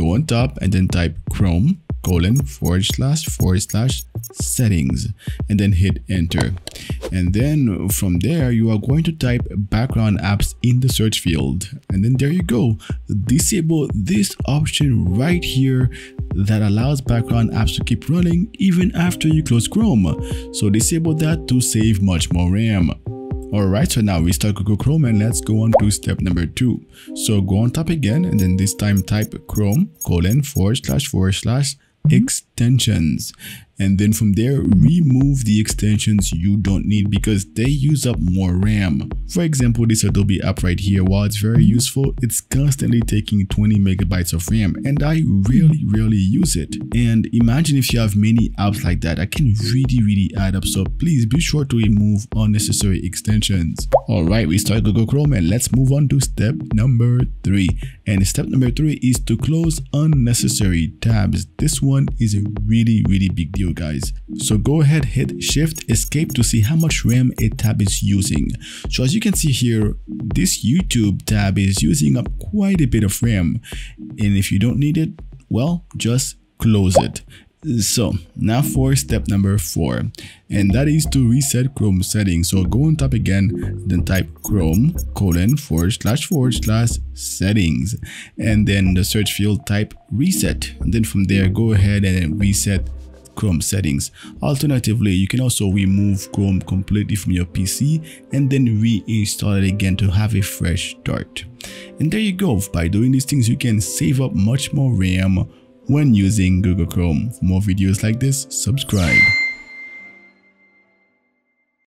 go on top and then type Chrome://settings and then hit enter. And then from there you are going to type background apps in the search field, and then there you go. Disable this option right here that allows background apps to keep running even after you close Chrome. So disable that to save much more RAM. Alright, so now we start Google Chrome and let's go on to step number 2. So go on top again and then this time type Chrome://extensions and then from there remove the extensions you don't need because they use up more RAM. For example, this Adobe app right here, while it's very useful, it's constantly taking 20 megabytes of RAM and I really use it. And imagine if you have many apps like that, that can really add up. So please be sure to remove unnecessary extensions. All right, we start Google Chrome and let's move on to step number 3. And step number 3 is to close unnecessary tabs. This one is a really big deal, guys. So go ahead, hit Shift Escape to see how much RAM a tab is using. So as you can see here, this YouTube tab is using up quite a bit of RAM, and if you don't need it, well, just close it. So now for step number 4, and that is to reset Chrome settings. So go on top again, then type Chrome://settings and then the search field type reset, and then from there go ahead and reset Chrome settings. Alternatively, you can also remove Chrome completely from your PC and then reinstall it again to have a fresh start. And there you go. By doing these things, you can save up much more RAM when using Google Chrome. For more videos like this, subscribe.